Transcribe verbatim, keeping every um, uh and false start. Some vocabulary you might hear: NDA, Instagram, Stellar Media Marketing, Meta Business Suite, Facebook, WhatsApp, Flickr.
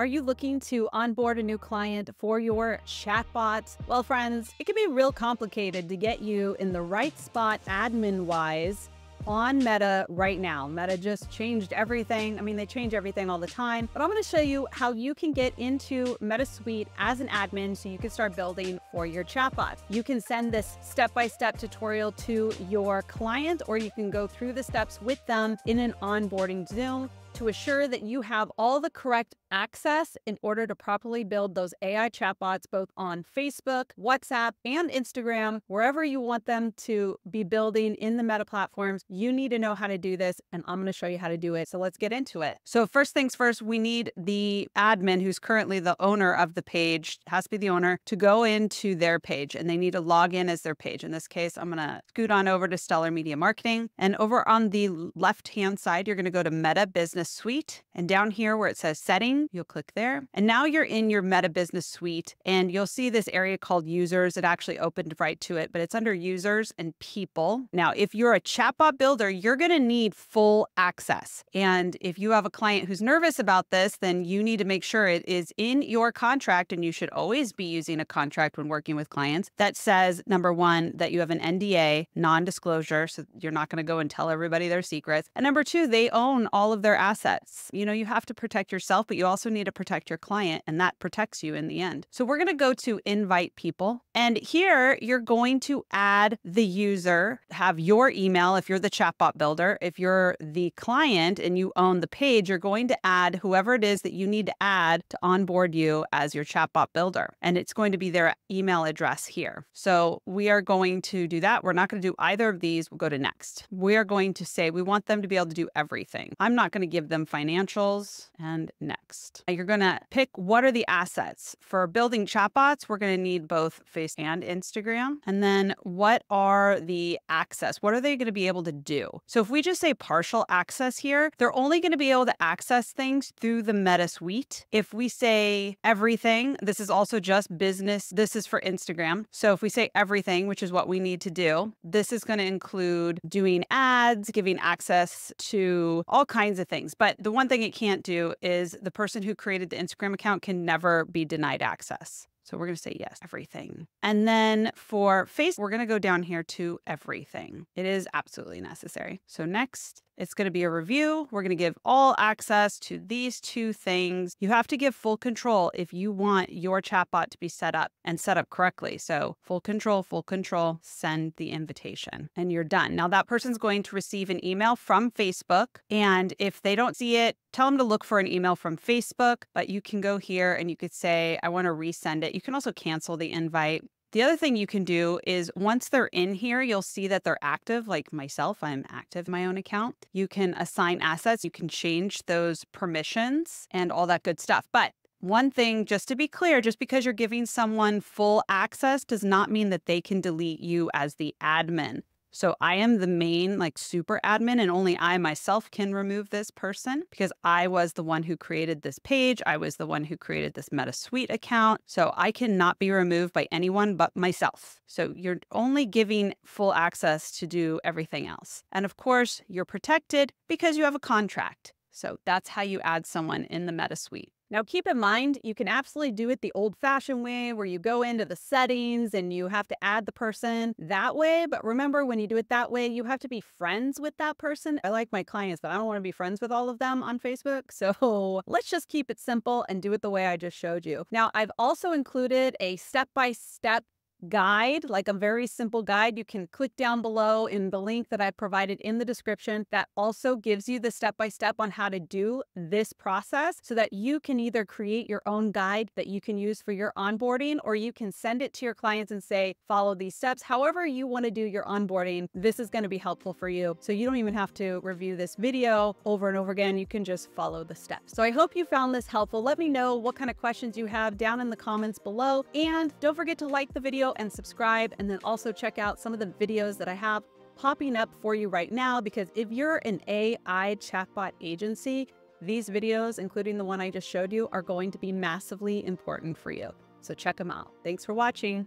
Are you looking to onboard a new client for your chatbot? Well, friends, it can be real complicated to get you in the right spot admin-wise on Meta right now. Meta just changed everything. I mean, they change everything all the time, but I'm going to show you how you can get into Meta Suite as an admin so you can start building for your chatbot. You can send this step-by-step tutorial to your client, or you can go through the steps with them in an onboarding Zoom to assure that you have all the correct access in order to properly build those A I chatbots, both on Facebook, WhatsApp, and Instagram. Wherever you want them to be building in the Meta platforms, you need to know how to do this, and I'm going to show you how to do it. So let's get into it. So first things first, we need the admin, who's currently the owner of the page, has to be the owner, to go into their page, and they need to log in as their page. In this case, I'm going to scoot on over to Stellar Media Marketing, and over on the left-hand side, you're going to go to Meta Business Suite, and down here where it says Settings, you'll click there. And now you're in your Meta Business Suite, and you'll see this area called Users. It actually opened right to it, but it's under Users and People. Now, if you're a chatbot builder, you're going to need full access. And if you have a client who's nervous about this, then you need to make sure it is in your contract, and you should always be using a contract when working with clients that says, number one, that you have an N D A, non-disclosure, so you're not going to go and tell everybody their secrets. And number two, they own all of their assets. You know, you have to protect yourself, but you also need to protect your client, and that protects you in the end. So we're going to go to invite people, and here you're going to add the user, have your email if you're the chatbot builder. If you're the client and you own the page, you're going to add whoever it is that you need to add to onboard you as your chatbot builder, and it's going to be their email address here. So we are going to do that. We're not going to do either of these. We'll go to next. We are going to say we want them to be able to do everything. I'm not going to give them financials, and next. You're going to pick what are the assets. For building chatbots, we're going to need both Facebook and Instagram. And then what are the access? What are they going to be able to do? So if we just say partial access here, they're only going to be able to access things through the Meta Suite. If we say everything, this is also just business. This is for Instagram. So if we say everything, which is what we need to do, this is going to include doing ads, giving access to all kinds of things. But the one thing it can't do is the person who created the Instagram account can never be denied access. So we're going to say yes, everything. And then for Facebook, we're going to go down here to everything. It is absolutely necessary. So next, it's going to be a review. We're going to give all access to these two things. You have to give full control if you want your chatbot to be set up and set up correctly. So full control, full control, send the invitation, and you're done. Now that person's going to receive an email from Facebook. And if they don't see it, tell them to look for an email from Facebook, but you can go here and you could say, I want to resend it. You can also cancel the invite. The other thing you can do is once they're in here, you'll see that they're active. Like myself, I'm active in my own account. You can assign assets. You can change those permissions and all that good stuff. But one thing, just to be clear, just because you're giving someone full access does not mean that they can delete you as the admin. So I am the main, like, super admin, and only I myself can remove this person because I was the one who created this page. I was the one who created this Meta Suite account. So I cannot be removed by anyone but myself. So you're only giving full access to do everything else. And of course, you're protected because you have a contract. So that's how you add someone in the Meta Suite. Now, keep in mind, you can absolutely do it the old-fashioned way where you go into the settings and you have to add the person that way. But remember, when you do it that way, you have to be friends with that person. I like my clients, but I don't want to be friends with all of them on Facebook. So let's just keep it simple and do it the way I just showed you. Now, I've also included a step-by-step guide, like a very simple guide. You can click down below in the link that I provided in the description that also gives you the step-by-step on how to do this process so that you can either create your own guide that you can use for your onboarding, or you can send it to your clients and say, follow these steps. However you want to do your onboarding, this is going to be helpful for you. So you don't even have to review this video over and over again. You can just follow the steps. So I hope you found this helpful. Let me know what kind of questions you have down in the comments below, and don't forget to like the video and subscribe, and then also check out some of the videos that I have popping up for you right now, because if you're an A I chatbot agency, these videos, including the one I just showed you, are going to be massively important for you. So check them out. Thanks for watching.